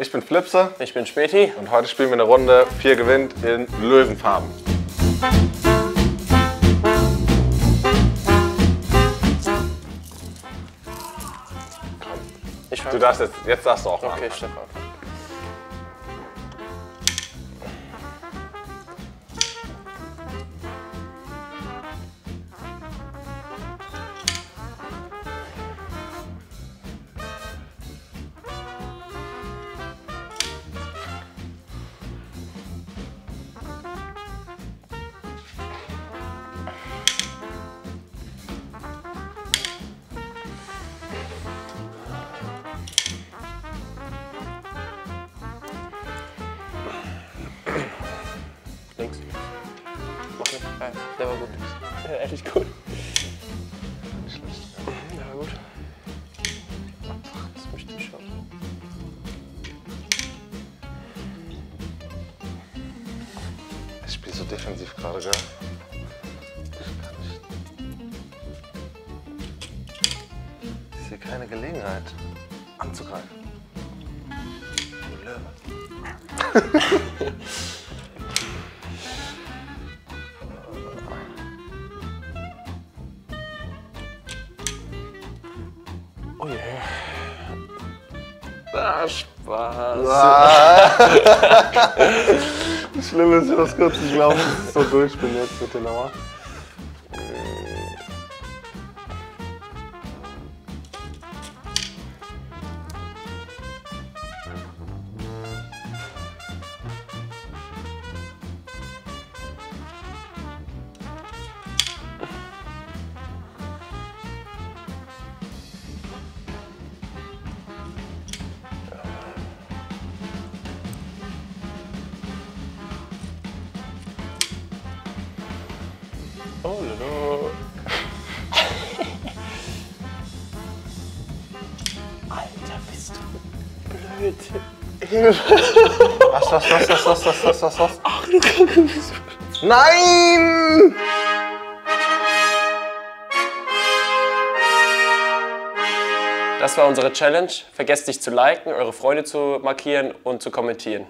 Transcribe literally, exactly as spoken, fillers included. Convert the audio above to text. Ich bin Flipse. Ich bin Späti. Und heute spielen wir eine Runde Vier Gewinnt in Löwenfarben. Ich du darfst jetzt, jetzt darfst du auch mal. Okay, Stefan. Links. Mach nicht. Nein, der war gut. Ja, ehrlich gut. Schlecht. Ja, gut. Das möchte ich schon. Ich spiele so defensiv gerade, gell? Ich sehe keine Gelegenheit anzugreifen. Du Löwe. Oh yeah. Ah, Spaß. Ah. Das Schlimme ist, ich muss kurz nicht glauben, dass ich so durch bin jetzt mit der Lauer. Oh lolo. Alter, bist du blöd. Hilfe. Was, was, was, was, was, was, was, was, was? Ach du Kacke, bist du... Nein! Das war unsere Challenge. Vergesst nicht zu liken, eure Freude zu markieren und zu kommentieren.